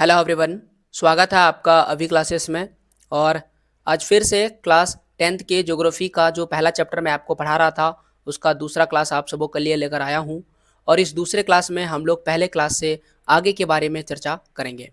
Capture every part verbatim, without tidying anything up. Hello everyone, स्वागत है आपका अभी क्लासेस में। और आज फिर से क्लास टेंथ के ज्योग्राफी का जो पहला चैप्टर मैं आपको पढ़ा रहा था उसका दूसरा क्लास आप सबों के लिए लेकर आया हूं। और इस दूसरे क्लास में हम लोग पहले क्लास से आगे के बारे में चर्चा करेंगे।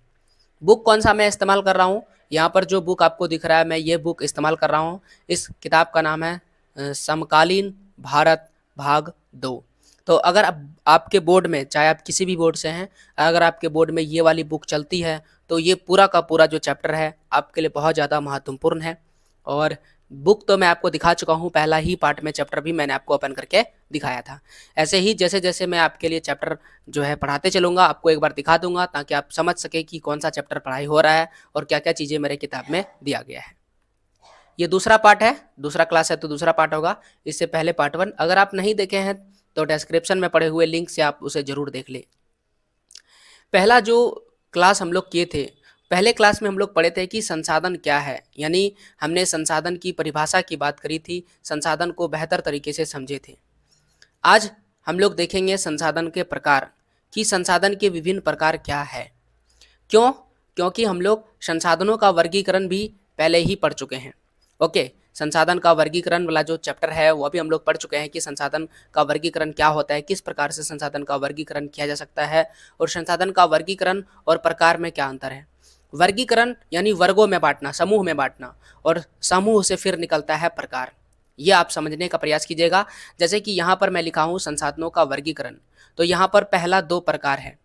बुक कौन सा मैं इस्तेमाल कर रहा हूँ, यहाँ पर जो बुक आपको दिख रहा है मैं ये बुक इस्तेमाल कर रहा हूँ। इस किताब का नाम है समकालीन भारत भाग दो। तो अगर आप, आपके बोर्ड में, चाहे आप किसी भी बोर्ड से हैं, अगर आपके बोर्ड में ये वाली बुक चलती है तो ये पूरा का पूरा जो चैप्टर है आपके लिए बहुत ज़्यादा महत्वपूर्ण है। और बुक तो मैं आपको दिखा चुका हूँ, पहला ही पार्ट में चैप्टर भी मैंने आपको ओपन करके दिखाया था। ऐसे ही जैसे जैसे मैं आपके लिए चैप्टर जो है पढ़ाते चलूँगा, आपको एक बार दिखा दूँगा ताकि आप समझ सकें कि कौन सा चैप्टर पढ़ाई हो रहा है और क्या क्या चीज़ें मेरे किताब में दिया गया है। ये दूसरा पार्ट है, दूसरा क्लास है तो दूसरा पार्ट होगा। इससे पहले पार्ट वन अगर आप नहीं देखे हैं तो डिस्क्रिप्शन में पड़े हुए लिंक से आप उसे ज़रूर देख लें। पहला जो क्लास हम लोग किए थे, पहले क्लास में हम लोग पढ़े थे कि संसाधन क्या है, यानी हमने संसाधन की परिभाषा की बात करी थी, संसाधन को बेहतर तरीके से समझे थे। आज हम लोग देखेंगे संसाधन के प्रकार, कि संसाधन के विभिन्न प्रकार क्या है। क्यों? क्योंकि हम लोग संसाधनों का वर्गीकरण भी पहले ही पढ़ चुके हैं। ओके, संसाधन का वर्गीकरण वाला जो चैप्टर है वह भी हम लोग पढ़ चुके हैं कि संसाधन का वर्गीकरण क्या होता है, किस प्रकार से संसाधन का वर्गीकरण किया जा सकता है और संसाधन का वर्गीकरण और प्रकार में क्या अंतर है। वर्गीकरण यानी वर्गों में बांटना, समूह में बांटना, और समूह से फिर निकलता है प्रकार। ये आप समझने का प्रयास कीजिएगा। जैसे कि यहाँ पर मैं लिखा हूँ संसाधनों का वर्गीकरण, तो यहाँ पर पहला दो प्रकार है।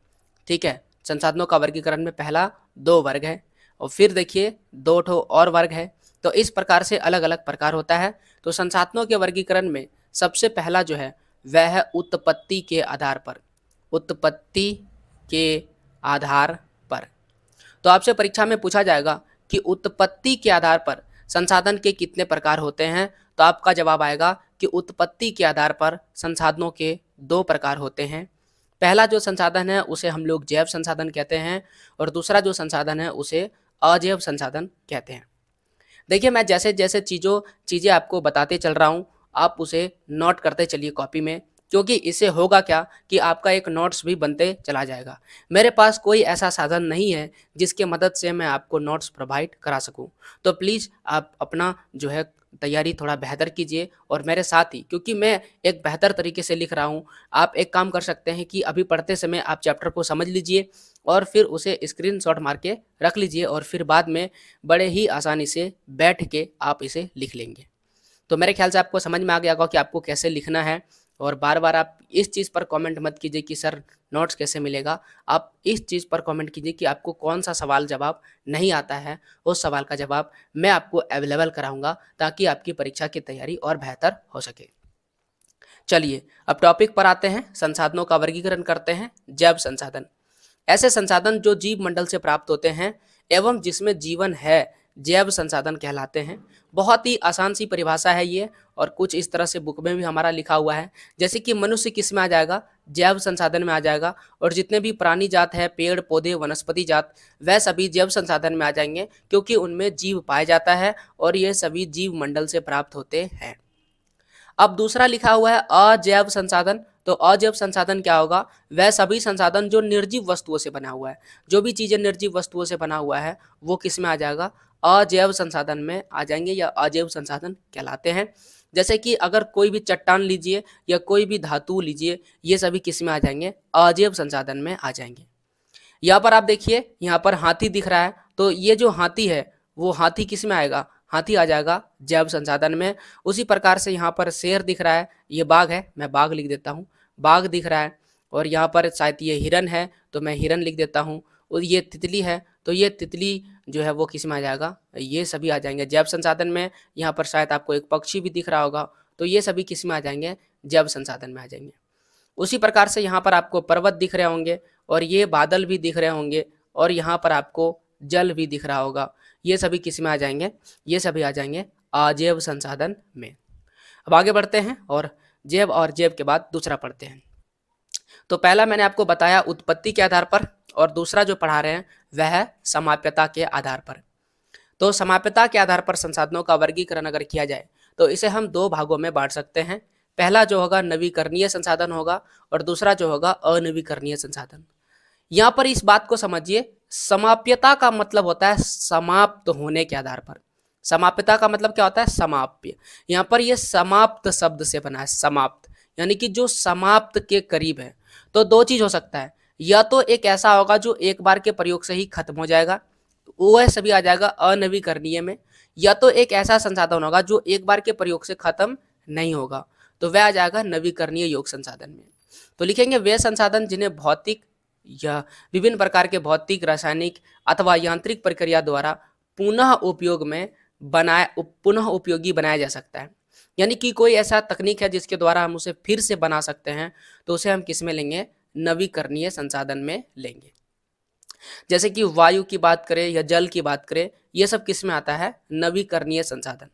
ठीक है, संसाधनों का वर्गीकरण में पहला दो वर्ग है और फिर देखिए दो ठो और वर्ग है। तो इस प्रकार से अलग अलग प्रकार होता है। तो संसाधनों के वर्गीकरण में सबसे पहला जो है वह है उत्पत्ति के आधार पर, उत्पत्ति के आधार पर। तो आपसे परीक्षा में पूछा जाएगा कि उत्पत्ति के आधार पर संसाधन के कितने प्रकार होते हैं, तो आपका जवाब आएगा कि उत्पत्ति के आधार पर संसाधनों के दो प्रकार होते हैं। पहला जो संसाधन है उसे हम लोग जैव संसाधन कहते हैं और दूसरा जो संसाधन है उसे अजैव संसाधन कहते हैं। देखिए, मैं जैसे जैसे चीज़ों चीज़ें आपको बताते चल रहा हूँ, आप उसे नोट करते चलिए कॉपी में, क्योंकि इससे होगा क्या कि आपका एक नोट्स भी बनते चला जाएगा। मेरे पास कोई ऐसा साधन नहीं है जिसके मदद से मैं आपको नोट्स प्रोवाइड करा सकूँ, तो प्लीज़ आप अपना जो है तैयारी थोड़ा बेहतर कीजिए और मेरे साथ ही, क्योंकि मैं एक बेहतर तरीके से लिख रहा हूँ। आप एक काम कर सकते हैं कि अभी पढ़ते समय आप चैप्टर को समझ लीजिए और फिर उसे स्क्रीनशॉट मार के रख लीजिए और फिर बाद में बड़े ही आसानी से बैठ के आप इसे लिख लेंगे। तो मेरे ख्याल से आपको समझ में आ गया होगा कि आपको कैसे लिखना है। और बार बार आप इस चीज़ पर कमेंट मत कीजिए कि सर नोट्स कैसे मिलेगा, आप इस चीज़ पर कमेंट कीजिए कि आपको कौन सा सवाल जवाब नहीं आता है, उस सवाल का जवाब मैं आपको अवेलेबल कराऊंगा ताकि आपकी परीक्षा की तैयारी और बेहतर हो सके। चलिए अब टॉपिक पर आते हैं। संसाधनों का वर्गीकरण करते हैं। जैव संसाधन, ऐसे संसाधन जो जीव मंडल से प्राप्त होते हैं एवं जिसमें जीवन है, जैव संसाधन कहलाते हैं। बहुत ही आसान सी परिभाषा है ये, और कुछ इस तरह से बुक में भी हमारा लिखा हुआ है। जैसे कि मनुष्य किस में आ जाएगा, जैव संसाधन में आ जाएगा, और जितने भी प्राणी जात है, पेड़ पौधे वनस्पति जात, वह सभी जैव संसाधन में आ जाएंगे क्योंकि उनमें जीव पाया जाता है और ये सभी जीव मंडल से प्राप्त होते हैं। अब दूसरा लिखा हुआ है अजैव संसाधन। तो अजैव संसाधन क्या होगा, वह सभी संसाधन जो निर्जीव वस्तुओं से बना हुआ है, जो भी चीज़ें निर्जीव वस्तुओं से बना हुआ है वो किस में आ जाएगा, अजैव संसाधन में आ जाएंगे या अजैव संसाधन कहलाते हैं। जैसे कि अगर कोई भी चट्टान लीजिए या कोई भी धातु लीजिए, ये सभी किस में आ जाएंगे, अजैव संसाधन में आ जाएंगे। यहाँ पर आप देखिए, यहाँ पर हाथी दिख रहा है, तो ये जो हाथी है वो हाथी किस में आएगा, हाथी आ जाएगा जैव संसाधन में। उसी प्रकार से यहाँ पर शेर दिख रहा है, ये बाघ है, मैं बाघ लिख देता हूँ, बाघ दिख रहा है। और यहाँ पर शायद ये हिरन है तो मैं हिरन लिख देता हूँ। और ये तितली है तो ये तितली जो है वो किस में आ जाएगा, ये सभी आ जाएंगे जैव संसाधन में। यहाँ पर शायद आपको एक पक्षी भी दिख रहा होगा, तो ये सभी किस में आ जाएंगे, जैव संसाधन में आ जाएंगे। उसी प्रकार से यहाँ पर आपको पर्वत दिख रहे होंगे और ये बादल भी दिख रहे होंगे और यहाँ पर आपको जल भी दिख रहा होगा, ये सभी किस में आ जाएंगे, ये सभी आ जाएंगे अजैव संसाधन में। अब आगे बढ़ते हैं और जैव और जैव के बाद दूसरा पढ़ते हैं। तो पहला मैंने आपको बताया उत्पत्ति के आधार पर और दूसरा जो पढ़ा रहे हैं वह है समाप्यता के आधार पर। तो समाप्यता के आधार पर संसाधनों का वर्गीकरण अगर किया जाए तो इसे हम दो भागों में बांट सकते हैं। पहला जो होगा नवीकरणीय संसाधन होगा और दूसरा जो होगा अनवीकरणीय संसाधन। यहाँ पर इस बात को समझिए समाप्यता का मतलब होता है समाप्त होने के आधार पर। समाप्यता का मतलब क्या होता है? समाप्य। यहाँ पर यह समाप्त शब्द से बना है, समाप्त यानी कि जो समाप्त के करीब है। तो दो चीज हो सकता है, या तो एक ऐसा होगा जो एक बार के प्रयोग से ही खत्म हो जाएगा, वह सभी आ जाएगा अनवीकरणीय में, या तो एक ऐसा संसाधन होगा जो एक बार के प्रयोग से खत्म नहीं होगा, तो वह आ जाएगा नवीकरणीय योग संसाधन में। तो लिखेंगे वे संसाधन जिन्हें भौतिक या विभिन्न प्रकार के भौतिक, रासायनिक अथवा यांत्रिक प्रक्रिया द्वारा पुनः उपयोग में बनाए पुनः उपयोगी बनाया जा सकता है, यानी कि कोई ऐसा तकनीक है जिसके द्वारा हम उसे फिर से बना सकते हैं, तो उसे हम किस में लेंगे? नवीकरणीय संसाधन में लेंगे। जैसे कि वायु की बात करें या जल की बात करें, यह सब किस में आता है? नवीकरणीय संसाधन।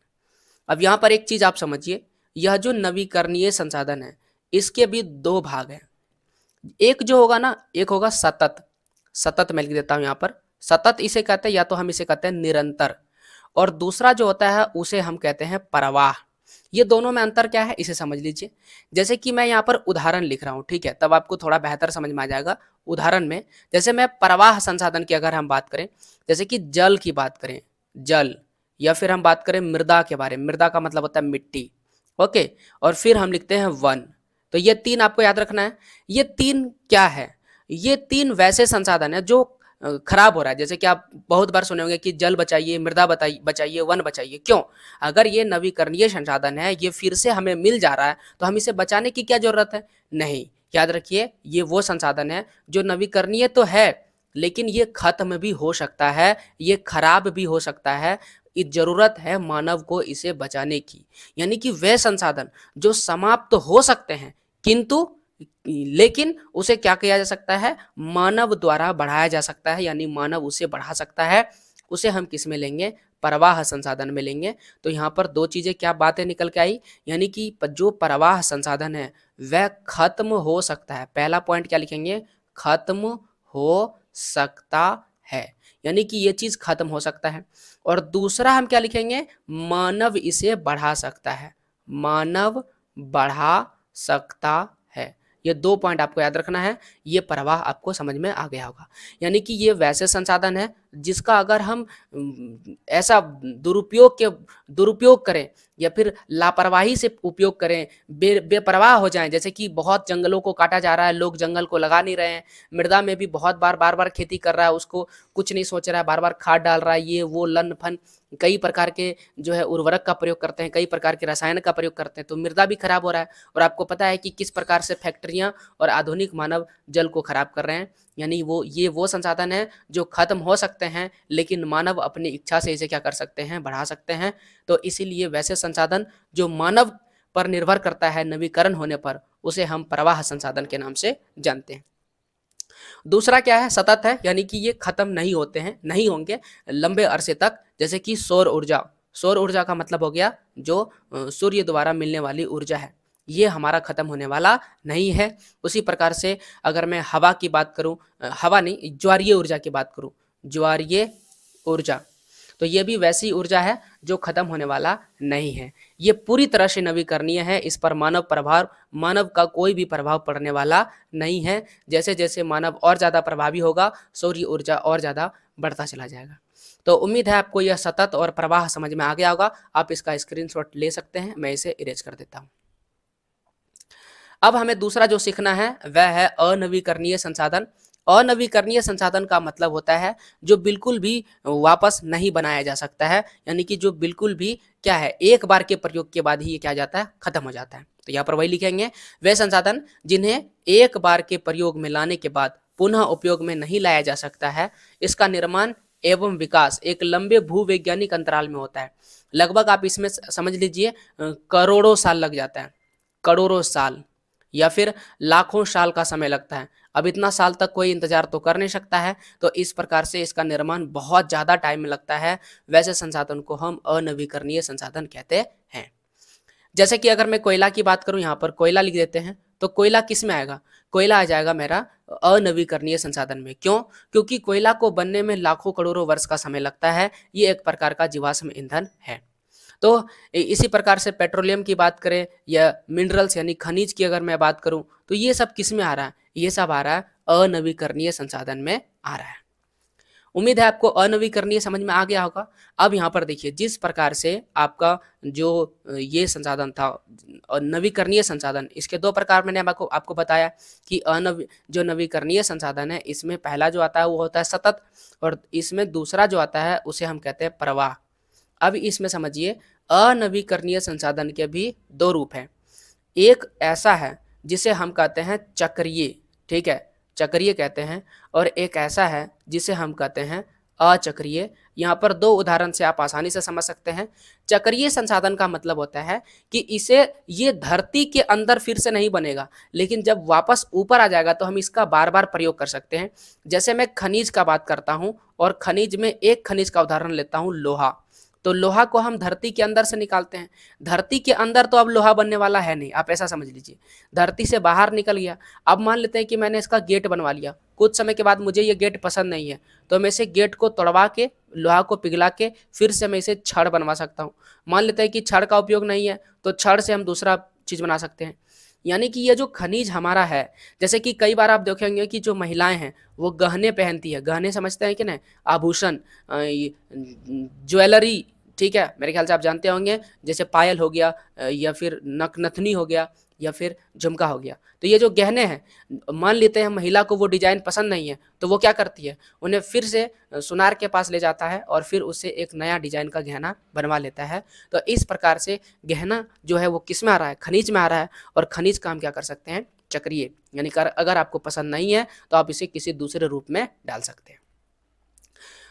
अब यहाँ पर एक चीज आप समझिए, यह जो नवीकरणीय संसाधन है इसके भी दो भाग हैं। एक जो होगा ना, एक होगा सतत, सतत मैं लिख देता हूँ यहाँ पर, सतत इसे कहते हैं या तो हम इसे कहते हैं निरंतर, और दूसरा जो होता है उसे हम कहते हैं प्रवाह। ये दोनों में अंतर क्या है इसे समझ लीजिए। जैसे कि मैं यहाँ पर उदाहरण लिख रहा हूँ, ठीक है, तब आपको थोड़ा बेहतर समझ में आ जाएगा। उदाहरण में जैसे मैं प्रवाह संसाधन की अगर हम बात करें, जैसे कि जल की बात करें, जल, या फिर हम बात करें मृदा के बारे में, मृदा का मतलब होता है मिट्टी, ओके, और फिर हम लिखते हैं वन। तो ये तीन आपको याद रखना है। ये तीन क्या है? ये तीन वैसे संसाधन है जो खराब हो रहा है। जैसे कि आप बहुत बार सुने होंगे कि जल बचाइए, मृदा बचाइए, वन बचाइए। क्यों? अगर ये नवीकरणीय संसाधन है, ये फिर से हमें मिल जा रहा है, तो हम इसे बचाने की क्या जरूरत है? नहीं। याद रखिए ये वो संसाधन है जो नवीकरणीय तो है, लेकिन ये खत्म भी हो सकता है, ये खराब भी हो सकता है, जरूरत है मानव को इसे बचाने की। यानी कि वे संसाधन जो समाप्त हो सकते हैं, किंतु लेकिन उसे क्या किया जा सकता है? मानव द्वारा बढ़ाया जा सकता है, यानी मानव उसे बढ़ा सकता है, उसे हम किस में लेंगे? प्रवाह संसाधन में लेंगे। तो यहाँ पर दो चीजें, क्या बातें निकल के आई? यानी कि जो प्रवाह संसाधन है वह खत्म हो सकता है। पहला पॉइंट क्या लिखेंगे? खत्म हो सकता है, यानी कि ये चीज खत्म हो सकता है। और दूसरा हम क्या लिखेंगे? मानव इसे बढ़ा सकता है, मानव बढ़ा सकता है। ये दो पॉइंट आपको याद रखना है। ये प्रवाह आपको समझ में आ गया होगा। यानी कि ये वैसे संसाधन है जिसका अगर हम ऐसा दुरुपयोग के दुरुपयोग करें या फिर लापरवाही से उपयोग करें, बे बेपरवाह हो जाएं, जैसे कि बहुत जंगलों को काटा जा रहा है, लोग जंगल को लगा नहीं रहे हैं, मृदा में भी बहुत बार बार बार खेती कर रहा है, उसको कुछ नहीं सोच रहा है, बार बार खाद डाल रहा है, ये वो लन फन कई प्रकार के जो है उर्वरक का प्रयोग करते हैं, कई प्रकार के रसायन का प्रयोग करते हैं, तो मृदा भी खराब हो रहा है। और आपको पता है कि किस प्रकार से फैक्ट्रियां और आधुनिक मानव जल को खराब कर रहे हैं। यानी वो ये वो संसाधन है जो खत्म हो सकते हैं, लेकिन मानव अपनी इच्छा से इसे क्या कर सकते हैं? बढ़ा सकते हैं। तो इसीलिए वैसे संसाधन जो मानव पर निर्भर करता है नवीकरण होने पर, उसे हम प्रवाह संसाधन के नाम से जानते हैं। दूसरा क्या है? सतत है, यानी कि ये खत्म नहीं होते हैं, नहीं होंगे लंबे अरसे तक। जैसे कि सौर ऊर्जा, सौर ऊर्जा का मतलब हो गया जो सूर्य द्वारा मिलने वाली ऊर्जा है, ये हमारा खत्म होने वाला नहीं है। उसी प्रकार से अगर मैं हवा की बात करूं, हवा नहीं, ज्वारीय ऊर्जा की बात करूं, ज्वारीय ऊर्जा, तो ये भी वैसी ऊर्जा है जो खत्म होने वाला नहीं है। ये पूरी तरह से नवीकरणीय है, इस पर मानव प्रभाव मानव का कोई भी प्रभाव पड़ने वाला नहीं है। जैसे जैसे मानव और ज़्यादा प्रभावी होगा, सौर ऊर्जा और ज़्यादा बढ़ता चला जाएगा। तो उम्मीद है आपको यह सतत और प्रवाह समझ में आ गया होगा। आप इसका स्क्रीनशॉट ले सकते हैं, मैं इसे इरेज कर देता हूँ। अब हमें दूसरा जो सीखना है वह है अनवीकरणीय संसाधन। अनवीकरणीय संसाधन का मतलब होता है जो बिल्कुल भी वापस नहीं बनाया जा सकता है, यानी कि जो बिल्कुल भी क्या है, एक बार के प्रयोग के बाद ही ये क्या जाता है? खत्म हो जाता है। तो यहाँ पर वही लिखेंगे, वे संसाधन जिन्हें एक बार के प्रयोग में लाने के बाद पुनः उपयोग में नहीं लाया जा सकता है। इसका निर्माण एवं विकास एक लंबे भूवैज्ञानिक अंतराल में होता है। लगभग आप इसमें समझ लीजिए करोड़ों साल लग जाता है, करोड़ों साल या फिर लाखों साल का समय लगता है। अब इतना साल तक कोई इंतजार तो कर नहीं सकता है, तो इस प्रकार से इसका निर्माण बहुत ज़्यादा टाइम में लगता है। वैसे संसाधन को हम अनवीकरणीय संसाधन कहते हैं। जैसे कि अगर मैं कोयला की बात करूं, यहाँ पर कोयला लिख देते हैं, तो कोयला किस में आएगा? कोयला आ जाएगा मेरा अनवीकरणीय संसाधन में। क्यों? क्योंकि कोयला को बनने में लाखों करोड़ों वर्ष का समय लगता है, ये एक प्रकार का जीवाश्म ईंधन है। तो इसी प्रकार से पेट्रोलियम की बात करें या मिनरल्स यानी खनिज की अगर मैं बात करूं, तो ये सब किस में आ रहा है? ये सब आ रहा है अनवीकरणीय संसाधन में आ रहा है। उम्मीद है आपको अ भी करनी है, समझ में आ गया होगा। अब यहाँ पर देखिए, जिस प्रकार से आपका जो ये संसाधन था और नवीकरणीय संसाधन, इसके दो प्रकार मैंने आपको आपको बताया कि अनवी जो नवीकरणीय संसाधन है इसमें पहला जो आता है वो होता है सतत, और इसमें दूसरा जो आता है उसे हम कहते हैं प्रवाह। अब इसमें समझिए अनवीकरणीय संसाधन के भी दो रूप हैं। एक ऐसा है जिसे हम कहते हैं चक्रीय, ठीक है, चक्रीय कहते हैं, और एक ऐसा है जिसे हम कहते हैं अचक्रीय। यहाँ पर दो उदाहरण से आप आसानी से समझ सकते हैं। चक्रीय संसाधन का मतलब होता है कि इसे ये धरती के अंदर फिर से नहीं बनेगा, लेकिन जब वापस ऊपर आ जाएगा तो हम इसका बार बार प्रयोग कर सकते हैं। जैसे मैं खनिज का बात करता हूँ और खनिज में एक खनिज का उदाहरण लेता हूँ लोहा, तो लोहा को हम धरती के अंदर से निकालते हैं। धरती के अंदर तो अब लोहा बनने वाला है नहीं, आप ऐसा समझ लीजिए, धरती से बाहर निकल गया। अब मान लेते हैं कि मैंने इसका गेट बनवा लिया, कुछ समय के बाद मुझे ये गेट पसंद नहीं है, तो मैं इसे गेट को तोड़वा के लोहा को पिघला के फिर से मैं इसे छड़ बनवा सकता हूँ। मान लेते हैं कि छड़ का उपयोग नहीं है तो छड़ से हम दूसरा चीज़ बना सकते हैं। यानी कि ये जो खनिज हमारा है, जैसे कि कई बार आप देखेंगे कि जो महिलाएं हैं वो गहने पहनती है, गहने समझते हैं कि नहीं, आभूषण, ज्वेलरी, ठीक है, मेरे ख्याल से आप जानते होंगे, जैसे पायल हो गया या फिर नथनी हो गया या फिर झुमका हो गया। तो ये जो गहने हैं, मान लेते हैं महिला को वो डिजाइन पसंद नहीं है तो वो क्या करती है, उन्हें फिर से सुनार के पास ले जाता है और फिर उससे एक नया डिजाइन का गहना बनवा लेता है। तो इस प्रकार से गहना जो है वो किस में आ रहा है, खनिज में आ रहा है, और खनिज का हम क्या कर सकते हैं, चक्रीय, यानी कर अगर आपको पसंद नहीं है तो आप इसे किसी दूसरे रूप में डाल सकते हैं।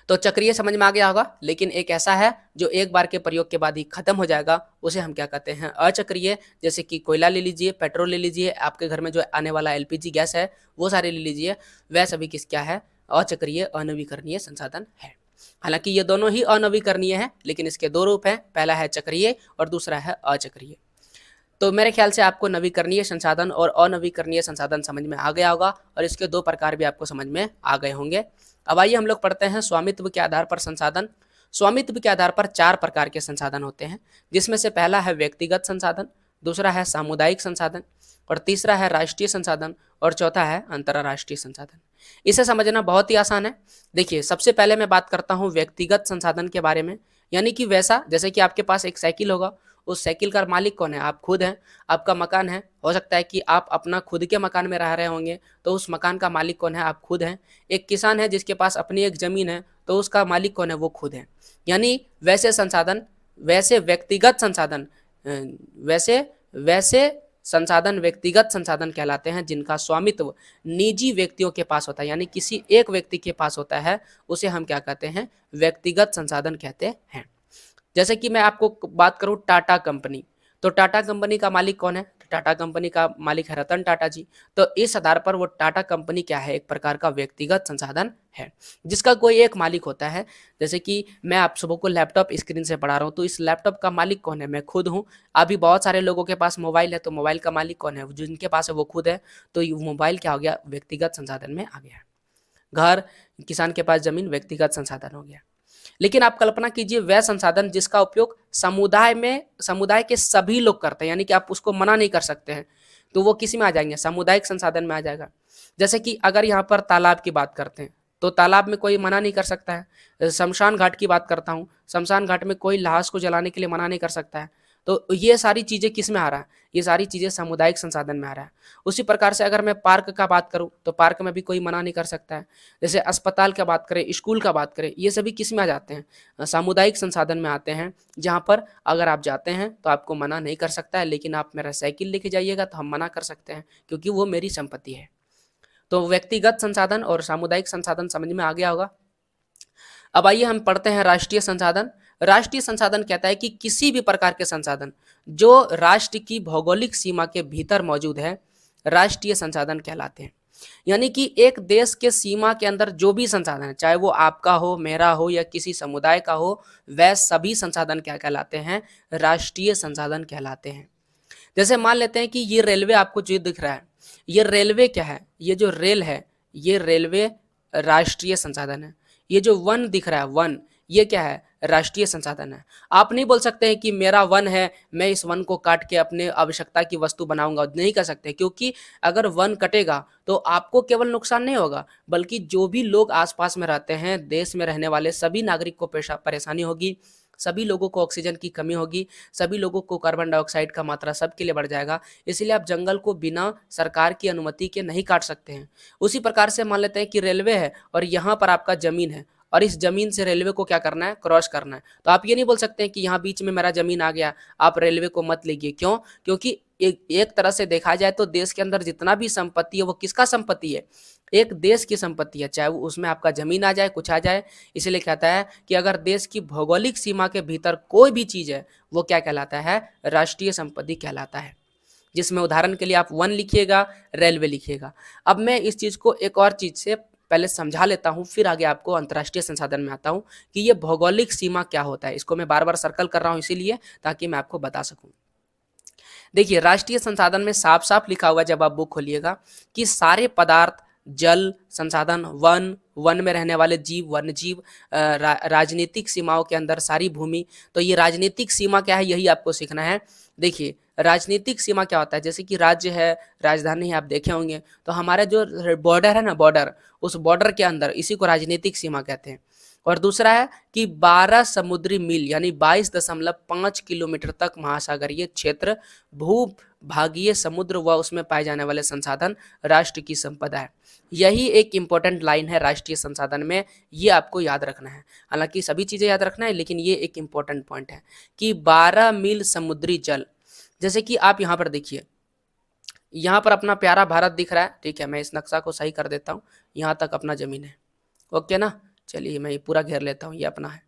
तो चक्रीय समझ में आ गया होगा, लेकिन एक ऐसा है जो एक बार के प्रयोग के बाद ही खत्म हो जाएगा, उसे हम क्या कहते हैं अचक्रीय। जैसे कि कोयला ले लीजिए, पेट्रोल ले लीजिए, आपके घर में जो आने वाला एलपीजी गैस है वो सारे ले लीजिए, वह सभी किस क्या है, अचक्रीय, अनवीकरणीय संसाधन है। हालांकि ये दोनों ही अनवीकरणीय है, लेकिन इसके दो रूप हैं, पहला है चक्रीय और दूसरा है अचक्रीय। तो मेरे ख्याल से आपको नवीकरणीय संसाधन और अनवीकरणीय संसाधन समझ में आ गया होगा, और इसके दो प्रकार भी आपको समझ में आ गए होंगे। अब आइए हम लोग पढ़ते हैं स्वामित्व के आधार पर संसाधन। स्वामित्व के आधार पर चार प्रकार के संसाधन होते हैं, जिसमें से पहला है व्यक्तिगत संसाधन, दूसरा है सामुदायिक संसाधन, और तीसरा है राष्ट्रीय संसाधन, और चौथा है अंतर्राष्ट्रीय संसाधन। इसे समझना बहुत ही आसान है। देखिए, सबसे पहले मैं बात करता हूँ व्यक्तिगत संसाधन के बारे में, यानी कि वैसा जैसे कि आपके पास एक साइकिल होगा, उस साइकिल का मालिक कौन है, आप खुद हैं। आपका मकान है, हो सकता है कि आप अपना खुद के मकान में रह रहे होंगे, तो उस मकान का मालिक कौन है, आप खुद हैं। एक किसान है जिसके पास अपनी एक ज़मीन है, तो उसका मालिक कौन है, वो खुद है। यानी वैसे संसाधन, वैसे व्यक्तिगत संसाधन, वैसे वैसे संसाधन व्यक्तिगत संसाधन कहलाते हैं जिनका स्वामित्व निजी व्यक्तियों के पास होता है, यानी किसी एक व्यक्ति के पास होता है, उसे हम क्या कहते हैं, व्यक्तिगत संसाधन कहते हैं। जैसे कि मैं आपको बात करूं टाटा कंपनी, तो टाटा कंपनी का मालिक कौन है, टाटा कंपनी का मालिक है रतन टाटा जी। तो इस आधार पर वो टाटा कंपनी क्या है, एक प्रकार का व्यक्तिगत संसाधन है जिसका कोई एक मालिक होता है। जैसे कि मैं आप सबको लैपटॉप स्क्रीन से पढ़ा रहा हूँ, तो इस लैपटॉप का मालिक कौन है, मैं खुद हूँ। अभी बहुत सारे लोगों के पास मोबाइल है, तो मोबाइल का मालिक कौन है, जिनके पास है वो खुद है। तो मोबाइल क्या हो गया, व्यक्तिगत संसाधन में आ गया। घर, किसान के पास जमीन, व्यक्तिगत संसाधन हो गया। लेकिन आप कल्पना कीजिए वह संसाधन जिसका उपयोग समुदाय में समुदाय के सभी लोग करते हैं, यानी कि आप उसको मना नहीं कर सकते हैं, तो वो किसी में आ जाएंगे, सामुदायिक संसाधन में आ जाएगा। जैसे कि अगर यहाँ पर तालाब की बात करते हैं, तो तालाब में कोई मना नहीं कर सकता है। शमशान घाट की बात करता हूँ, शमशान घाट में कोई लाश को जलाने के लिए मना नहीं कर सकता है। तो ये सारी चीज़ें किस में आ रहा है, ये सारी चीज़ें सामुदायिक संसाधन में आ रहा है। उसी प्रकार से अगर मैं पार्क का बात करूं, तो पार्क में भी कोई मना नहीं कर सकता है। जैसे अस्पताल का बात करें, स्कूल का बात करें, ये सभी किस में आ जाते हैं, सामुदायिक संसाधन में आते हैं, जहाँ पर अगर आप जाते हैं तो आपको मना नहीं कर सकता है। लेकिन आप मेरा साइकिल लेके जाइएगा तो हम मना कर सकते हैं, क्योंकि वो मेरी संपत्ति है। तो व्यक्तिगत संसाधन और सामुदायिक संसाधन समझ में आ गया होगा। अब आइए हम पढ़ते हैं राष्ट्रीय संसाधन। राष्ट्रीय संसाधन कहता है कि किसी भी प्रकार के संसाधन जो राष्ट्र की भौगोलिक सीमा के भीतर मौजूद है, राष्ट्रीय संसाधन कहलाते हैं। यानी कि एक देश के सीमा के अंदर जो भी संसाधन है, चाहे वो आपका हो, मेरा हो या किसी समुदाय का हो, वह सभी संसाधन क्या कहलाते हैं, राष्ट्रीय संसाधन कहलाते हैं। जैसे मान लेते हैं कि ये रेलवे आपको जो दिख रहा है, ये रेलवे क्या है, ये जो रेल है, ये रेलवे राष्ट्रीय संसाधन है। ये जो वन दिख रहा है, वन, ये क्या है, राष्ट्रीय संसाधन है। आप नहीं बोल सकते हैं कि मेरा वन है, मैं इस वन को काट के अपने आवश्यकता की वस्तु बनाऊंगा, नहीं कर सकते, क्योंकि अगर वन कटेगा तो आपको केवल नुकसान नहीं होगा बल्कि जो भी लोग आसपास में रहते हैं, देश में रहने वाले सभी नागरिक को परेशानी होगी, सभी लोगों को ऑक्सीजन की कमी होगी, सभी लोगों को कार्बन डाइऑक्साइड का मात्रा सबके लिए बढ़ जाएगा। इसलिए आप जंगल को बिना सरकार की अनुमति के नहीं काट सकते हैं। उसी प्रकार से मान लेते हैं कि रेलवे है और यहाँ पर आपका ज़मीन है और इस ज़मीन से रेलवे को क्या करना है, क्रॉस करना है। तो आप ये नहीं बोल सकते हैं कि यहाँ बीच में मेरा ज़मीन आ गया, आप रेलवे को मत लीजिए। क्यों? क्योंकि एक एक तरह से देखा जाए तो देश के अंदर जितना भी संपत्ति है वो किसका संपत्ति है, एक देश की संपत्ति है, चाहे वो उसमें आपका जमीन आ जाए, कुछ आ जाए। इसलिए कहता है कि अगर देश की भौगोलिक सीमा के भीतर कोई भी चीज़ है वो क्या कहलाता है, राष्ट्रीय संपत्ति कहलाता है, जिसमें उदाहरण के लिए आप वन लिखिएगा, रेलवे लिखिएगा। अब मैं इस चीज़ को एक और चीज़ से पहले समझा लेता हूँ, फिर आगे आपको अंतर्राष्ट्रीय संसाधन में आता हूँ कि ये भौगोलिक सीमा क्या होता है। इसको मैं बार बार सर्कल कर रहा हूँ इसीलिए, ताकि मैं आपको बता सकूँ। देखिए, राष्ट्रीय संसाधन में साफ साफ लिखा हुआ है, जब आप बुक खोलिएगा, कि सारे पदार्थ, जल संसाधन, वन, वन में रहने वाले जीव, वन्य जीव, रा, राजनीतिक सीमाओं के अंदर सारी भूमि। तो ये राजनीतिक सीमा क्या है, यही आपको सीखना है। देखिए, राजनीतिक सीमा क्या होता है, जैसे कि राज्य है, राजधानी है, आप देखे होंगे। तो हमारा जो बॉर्डर है ना, बॉर्डर, उस बॉर्डर के अंदर, इसी को राजनीतिक सीमा कहते हैं। और दूसरा है कि बारह समुद्री मील यानी बाईस दशमलव पाँच किलोमीटर तक महासागरीय क्षेत्र, भू भागीय समुद्र व उसमें पाए जाने वाले संसाधन राष्ट्र की संपदा है। यही एक इम्पॉर्टेंट लाइन है राष्ट्रीय संसाधन में, ये आपको याद रखना है। हालांकि सभी चीज़ें याद रखना है, लेकिन ये एक इम्पॉर्टेंट पॉइंट है कि बारह मील समुद्री जल। जैसे कि आप यहाँ पर देखिए, यहाँ पर अपना प्यारा भारत दिख रहा है, ठीक है। मैं इस नक्शा को सही कर देता हूँ, यहाँ तक अपना ज़मीन है, ओके ना। चलिए, मैं ये पूरा घेर लेता हूँ, ये अपना है,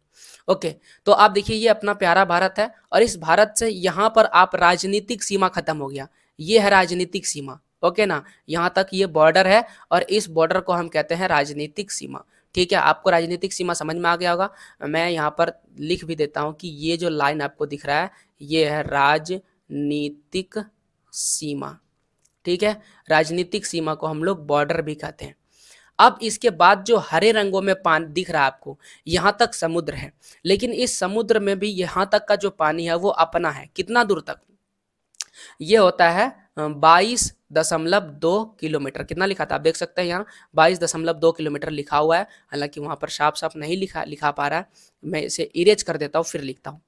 ओके। तो आप देखिए, ये अपना प्यारा भारत है और इस भारत से यहाँ पर आप राजनीतिक सीमा खत्म हो गया, ये है राजनीतिक सीमा, ओके ना। यहाँ तक ये बॉर्डर है और इस बॉर्डर को हम कहते हैं राजनीतिक सीमा, ठीक है। आपको राजनीतिक सीमा समझ में आ गया होगा। मैं यहाँ पर लिख भी देता हूँ कि ये जो लाइन आपको दिख रहा है, ये है राजनीतिक सीमा, ठीक है। राजनीतिक सीमा को हम लोग बॉर्डर भी कहते हैं। अब इसके बाद जो हरे रंगों में पानी दिख रहा है आपको, यहाँ तक समुद्र है, लेकिन इस समुद्र में भी यहाँ तक का जो पानी है वो अपना है। कितना दूर तक? ये होता है बाईस दशमलव दो किलोमीटर। कितना लिखा था आप देख सकते हैं, यहाँ बाईस दशमलव दो किलोमीटर लिखा हुआ है। हालांकि वहाँ पर साफ साफ नहीं लिखा लिखा पा रहा है, मैं इसे इरेज कर देता हूँ, फिर लिखता हूँ।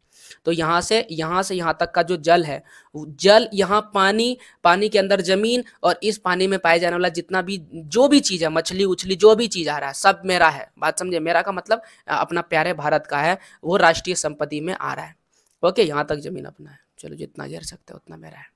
तो यहाँ से यहाँ से यहाँ तक का जो जल है, जल यहाँ पानी, पानी के अंदर जमीन, और इस पानी में पाए जाने वाला जितना भी जो भी चीज़ है, मछली उछली जो भी चीज़ आ रहा है, सब मेरा है। बात समझे, मेरा का मतलब अपना प्यारे भारत का है, वो राष्ट्रीय संपत्ति में आ रहा है, ओके। यहाँ तक जमीन अपना है, चलो जितना घेर सकते हो उतना मेरा है,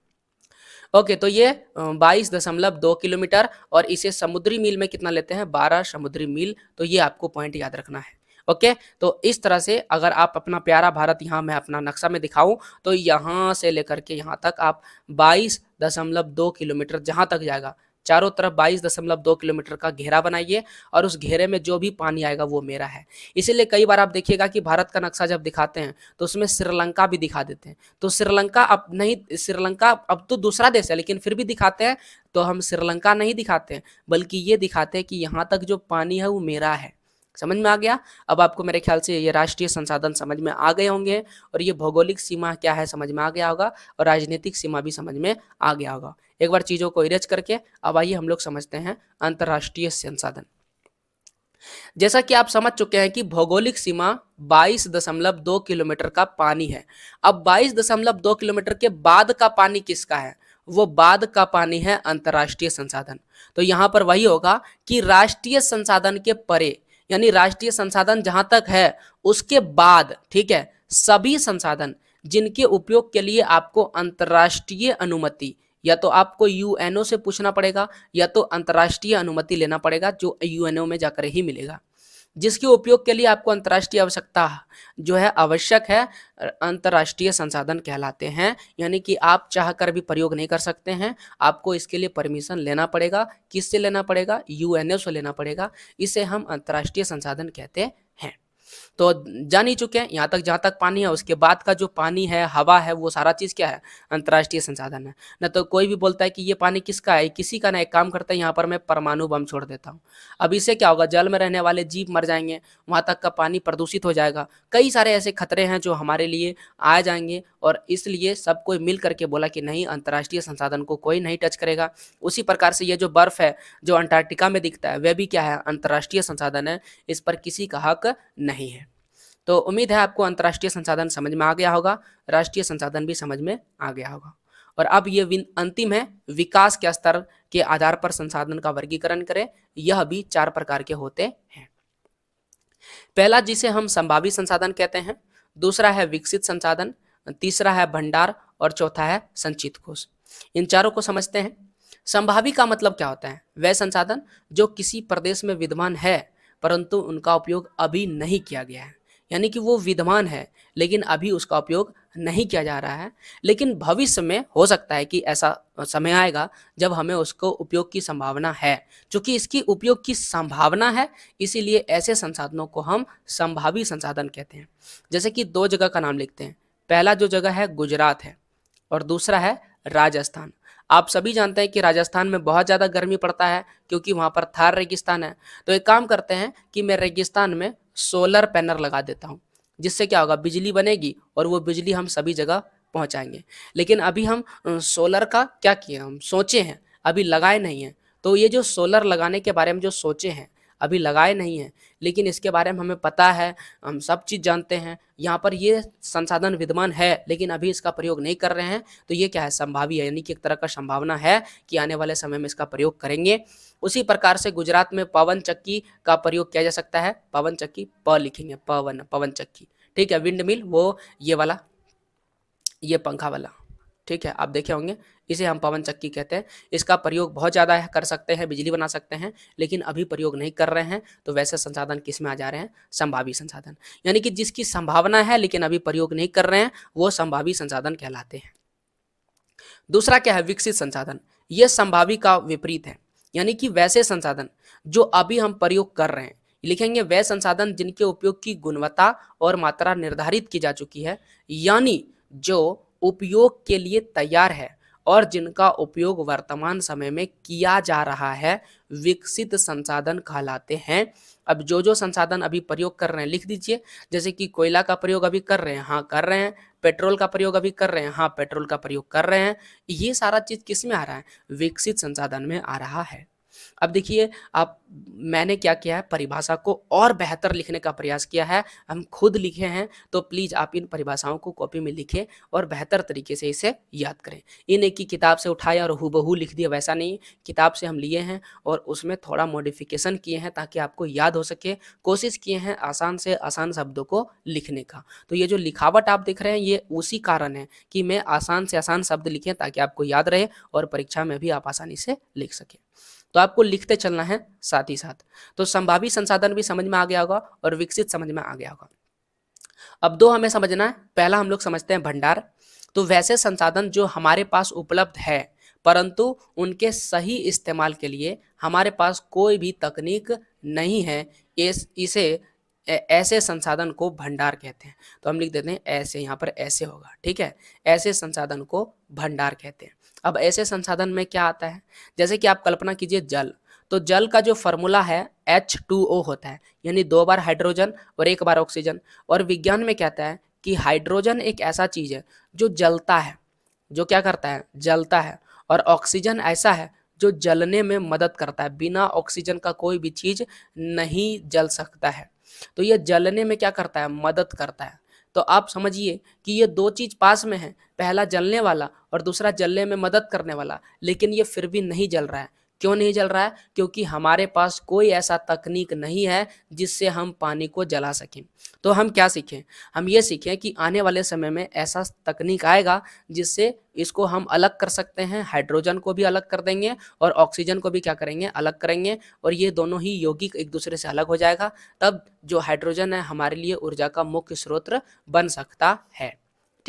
ओके। तो ये बाईस दशमलव दो किलोमीटर, और इसे समुद्री मील में कितना लेते हैं, बारह समुद्री मील। तो ये आपको पॉइंट याद रखना है, ओके okay, तो इस तरह से अगर आप अपना प्यारा भारत, यहाँ मैं अपना नक्शा में दिखाऊं, तो यहाँ से लेकर के यहाँ तक आप बाईस दशमलव दो किलोमीटर जहाँ तक जाएगा, चारों तरफ बाईस दशमलव दो किलोमीटर का घेरा बनाइए, और उस घेरे में जो भी पानी आएगा वो मेरा है। इसीलिए कई बार आप देखिएगा कि भारत का नक्शा जब दिखाते हैं तो उसमें श्रीलंका भी दिखा देते हैं। तो श्रीलंका अब नहीं, श्रीलंका अब तो दूसरा देश है, लेकिन फिर भी दिखाते हैं। तो हम श्रीलंका नहीं दिखाते हैं, बल्कि ये दिखाते हैं कि यहाँ तक जो पानी है वो मेरा है। समझ में आ गया? अब आपको मेरे ख्याल से ये राष्ट्रीय संसाधन समझ में आ गए होंगे, और ये भौगोलिक सीमा क्या है समझ में आ गया होगा, और राजनीतिक सीमा भी समझ में आ गया होगा। एक बार चीज़ों को इरेज करके अब आइए हम लोग समझते हैं अंतर्राष्ट्रीय संसाधन। जैसा कि आप समझ चुके हैं कि भौगोलिक सीमा बाईस दशमलव दो किलोमीटर का पानी है। अब बाईस दशमलव दो किलोमीटर के बाद का पानी किसका है? वो बाद का पानी है अंतर्राष्ट्रीय संसाधन। तो यहाँ पर वही होगा कि राष्ट्रीय संसाधन के परे, यानी राष्ट्रीय संसाधन जहां तक है उसके बाद, ठीक है, सभी संसाधन जिनके उपयोग के लिए आपको अंतर्राष्ट्रीय अनुमति, या तो आपको यूएनओ से पूछना पड़ेगा या तो अंतर्राष्ट्रीय अनुमति लेना पड़ेगा, जो यूएनओ में जाकर ही मिलेगा, जिसके उपयोग के लिए आपको अंतर्राष्ट्रीय आवश्यकता जो है आवश्यक है, अंतर्राष्ट्रीय संसाधन कहलाते हैं। यानी कि आप चाहकर भी प्रयोग नहीं कर सकते हैं, आपको इसके लिए परमिशन लेना पड़ेगा। किससे लेना पड़ेगा? यूएनओ से लेना पड़ेगा। इसे हम अंतर्राष्ट्रीय संसाधन कहते हैं। तो जान ही चुके हैं यहाँ तक जहाँ तक पानी है, उसके बाद का जो पानी है, हवा है, वो सारा चीज़ क्या है, अंतर्राष्ट्रीय संसाधन है ना। तो कोई भी बोलता है कि ये पानी किसका है, किसी का ना, एक काम करता है यहाँ पर मैं परमाणु बम छोड़ देता हूँ। अब इससे क्या होगा, जल में रहने वाले जीव मर जाएंगे, वहाँ तक का पानी प्रदूषित हो जाएगा, कई सारे ऐसे खतरे हैं जो हमारे लिए आ जाएंगे। और इसलिए सब कोई मिल करके बोला कि नहीं, अंतर्राष्ट्रीय संसाधन को कोई नहीं टच करेगा। उसी प्रकार से ये जो बर्फ़ है जो अंटार्कटिका में दिखता है, वह भी क्या है, अंतर्राष्ट्रीय संसाधन है, इस पर किसी का हक नहीं है। तो उम्मीद है आपको अंतर्राष्ट्रीय संसाधन समझ में आ गया होगा, राष्ट्रीय संसाधन भी समझ में आ गया होगा। और अब ये अंतिम है, विकास के स्तर के आधार पर संसाधन का वर्गीकरण करें। यह भी चार प्रकार के होते हैं। पहला जिसे हम संभावित संसाधन कहते हैं, दूसरा है विकसित संसाधन, तीसरा है भंडार और चौथा है संचित कोष। इन चारों को समझते हैं। संभावी का मतलब क्या होता है, वह संसाधन जो किसी प्रदेश में विद्यमान है परंतु उनका उपयोग अभी नहीं किया गया है, यानी कि वो विद्यमान है लेकिन अभी उसका उपयोग नहीं किया जा रहा है, लेकिन भविष्य में हो सकता है कि ऐसा समय आएगा जब हमें उसको उपयोग की संभावना है। क्योंकि इसकी उपयोग की संभावना है, इसीलिए ऐसे संसाधनों को हम संभावी संसाधन कहते हैं। जैसे कि दो जगह का नाम लिखते हैं, पहला जो जगह है गुजरात है और दूसरा है राजस्थान। आप सभी जानते हैं कि राजस्थान में बहुत ज़्यादा गर्मी पड़ता है क्योंकि वहाँ पर थार रेगिस्तान है। तो एक काम करते हैं कि मैं रेगिस्तान में सोलर पैनल लगा देता हूँ, जिससे क्या होगा, बिजली बनेगी और वो बिजली हम सभी जगह पहुँचाएंगे। लेकिन अभी हम सोलर का क्या किए, हम सोचे हैं, अभी लगाए नहीं हैं। तो ये जो सोलर लगाने के बारे में जो सोचे हैं, अभी लगाए नहीं हैं, लेकिन इसके बारे में हमें पता है, हम सब चीज़ जानते हैं, यहाँ पर ये संसाधन विद्यमान है लेकिन अभी इसका प्रयोग नहीं कर रहे हैं, तो ये क्या है, संभावी है, यानी कि एक तरह का संभावना है कि आने वाले समय में इसका प्रयोग करेंगे। उसी प्रकार से गुजरात में पवन चक्की का प्रयोग किया जा सकता है। पवन चक्की, प लिखेंगे, पवन पवन चक्की, ठीक है। विंड मिल, वो ये वाला, ये पंखा वाला, ठीक है, आप देखे होंगे, इसे हम पवन चक्की कहते हैं। इसका प्रयोग बहुत ज़्यादा कर सकते हैं, बिजली बना सकते हैं, लेकिन अभी प्रयोग नहीं कर रहे हैं। तो वैसे संसाधन किस में आ जा रहे हैं, संभावी संसाधन, यानी कि जिसकी संभावना है लेकिन अभी प्रयोग नहीं कर रहे हैं, वो संभावी संसाधन कहलाते हैं। दूसरा क्या है, विकसित संसाधन। ये संभावी का विपरीत है, यानी कि वैसे संसाधन जो अभी हम प्रयोग कर रहे हैं, लिखेंगे वह संसाधन जिनके उपयोग की गुणवत्ता और मात्रा निर्धारित की जा चुकी है, यानी जो उपयोग के लिए तैयार है और जिनका उपयोग वर्तमान समय में किया जा रहा है, विकसित संसाधन कहलाते हैं। अब जो जो संसाधन अभी प्रयोग कर रहे हैं लिख दीजिए, जैसे कि कोयला का प्रयोग अभी कर रहे हैं, हाँ कर रहे हैं, पेट्रोल का प्रयोग अभी कर रहे हैं, हाँ पेट्रोल का प्रयोग कर रहे हैं। ये सारा चीज़ किस में आ रहा है, विकसित संसाधन में आ रहा है। अब देखिए, आप मैंने क्या किया है, परिभाषा को और बेहतर लिखने का प्रयास किया है, हम खुद लिखे हैं। तो प्लीज़ आप इन परिभाषाओं को कॉपी में लिखें और बेहतर तरीके से इसे याद करें। इन्हें कि किताब से उठाया और हूबहू लिख दिया, वैसा नहीं, किताब से हम लिए हैं और उसमें थोड़ा मॉडिफिकेशन किए हैं ताकि आपको याद हो सके। कोशिश किए हैं आसान से आसान शब्दों को लिखने का। तो ये जो लिखावट आप देख रहे हैं, ये उसी कारण है कि मैं आसान से आसान शब्द लिखें ताकि आपको याद रहे और परीक्षा में भी आप आसानी से लिख सकें। तो आपको लिखते चलना है साथ ही साथ। तो संभावी संसाधन भी समझ में आ गया होगा और विकसित समझ में आ गया होगा। अब दो हमें समझना है। पहला हम लोग समझते हैं भंडार। तो वैसे संसाधन जो हमारे पास उपलब्ध है परंतु उनके सही इस्तेमाल के लिए हमारे पास कोई भी तकनीक नहीं है, इस इसे ऐसे संसाधन को भंडार कहते हैं। तो हम लिख देते हैं ऐसे, यहाँ पर ऐसे होगा, ठीक है, ऐसे संसाधन को भंडार कहते हैं। अब ऐसे संसाधन में क्या आता है, जैसे कि आप कल्पना कीजिए जल। तो जल का जो फॉर्मूला है एच टू ओ होता है, यानी दो बार हाइड्रोजन और एक बार ऑक्सीजन। और विज्ञान में कहता है कि हाइड्रोजन एक ऐसा चीज़ है जो जलता है, जो क्या करता है, जलता है, और ऑक्सीजन ऐसा है जो जलने में मदद करता है। बिना ऑक्सीजन का कोई भी चीज़ नहीं जल सकता है। तो यह जलने में क्या करता है, मदद करता है। तो आप समझिए कि ये दो चीज़ पास में है, पहला जलने वाला और दूसरा जलने में मदद करने वाला, लेकिन ये फिर भी नहीं जल रहा है। क्यों नहीं जल रहा है, क्योंकि हमारे पास कोई ऐसा तकनीक नहीं है जिससे हम पानी को जला सकें। तो हम क्या सीखें, हम ये सीखें कि आने वाले समय में ऐसा तकनीक आएगा जिससे इसको हम अलग कर सकते हैं। हाइड्रोजन को भी अलग कर देंगे और ऑक्सीजन को भी क्या करेंगे, अलग करेंगे, और ये दोनों ही यौगिक एक दूसरे से अलग हो जाएगा। तब जो हाइड्रोजन है हमारे लिए ऊर्जा का मुख्य स्रोत बन सकता है,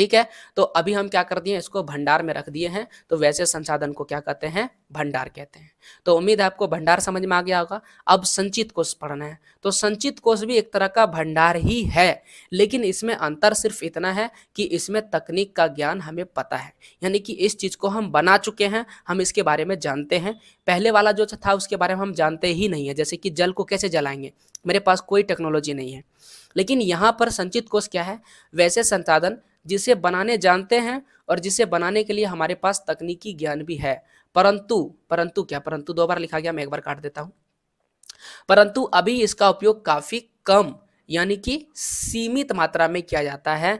ठीक है। तो अभी हम क्या कर दिए, इसको भंडार में रख दिए हैं। तो वैसे संसाधन को क्या कहते हैं, भंडार कहते हैं। तो उम्मीद है आपको भंडार समझ में आ गया होगा। अब संचित कोष पढ़ना है। तो संचित कोष भी एक तरह का भंडार ही है, लेकिन इसमें अंतर सिर्फ इतना है कि इसमें तकनीक का ज्ञान हमें पता है, यानी कि इस चीज को हम बना चुके हैं, हम इसके बारे में जानते हैं। पहले वाला जो था उसके बारे में हम जानते ही नहीं है, जैसे कि जल को कैसे जलाएंगे, मेरे पास कोई टेक्नोलॉजी नहीं है। लेकिन यहाँ पर संचित कोष क्या है, वैसे संसाधन जिसे बनाने जानते हैं और जिसे बनाने के लिए हमारे पास तकनीकी ज्ञान भी है, परंतु परंतु क्या परंतु दो बार लिखा गया, मैं एक बार काट देता हूं। परंतु अभी इसका उपयोग काफी कम यानी कि सीमित मात्रा में किया जाता है।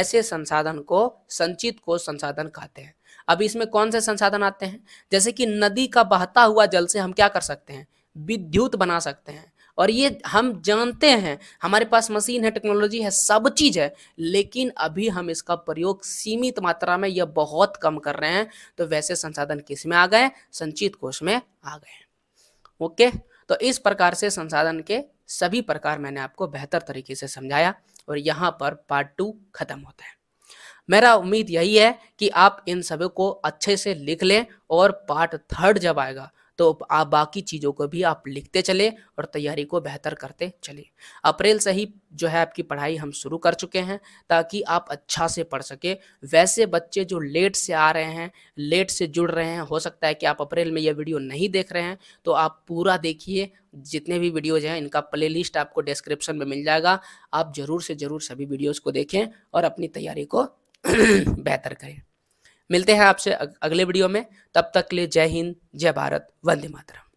ऐसे संसाधन को संचित कोष संसाधन कहते हैं। अब इसमें कौन से संसाधन आते हैं, जैसे कि नदी का बहता हुआ जल से हम क्या कर सकते हैं, विद्युत बना सकते हैं। और ये हम जानते हैं, हमारे पास मशीन है, टेक्नोलॉजी है, सब चीज़ है, लेकिन अभी हम इसका प्रयोग सीमित मात्रा में या बहुत कम कर रहे हैं। तो वैसे संसाधन किस में आ गए, संचित कोष में आ गए। ओके, तो इस प्रकार से संसाधन के सभी प्रकार मैंने आपको बेहतर तरीके से समझाया और यहाँ पर पार्ट टू खत्म होता है। मेरा उम्मीद यही है कि आप इन सभी को अच्छे से लिख लें और पार्ट थर्ड जब आएगा तो आप बाकी चीज़ों को भी आप लिखते चले और तैयारी को बेहतर करते चले। अप्रैल से ही जो है आपकी पढ़ाई हम शुरू कर चुके हैं ताकि आप अच्छा से पढ़ सके। वैसे बच्चे जो लेट से आ रहे हैं, लेट से जुड़ रहे हैं, हो सकता है कि आप अप्रैल में यह वीडियो नहीं देख रहे हैं, तो आप पूरा देखिए। जितने भी वीडियोज़ हैं इनका प्लेलिस्ट आपको डिस्क्रिप्शन में मिल जाएगा। आप ज़रूर से ज़रूर सभी वीडियोज़ को देखें और अपनी तैयारी को बेहतर करें। मिलते हैं आपसे अगले वीडियो में, तब तक के लिए जय हिंद, जय भारत, वंदे मातरम।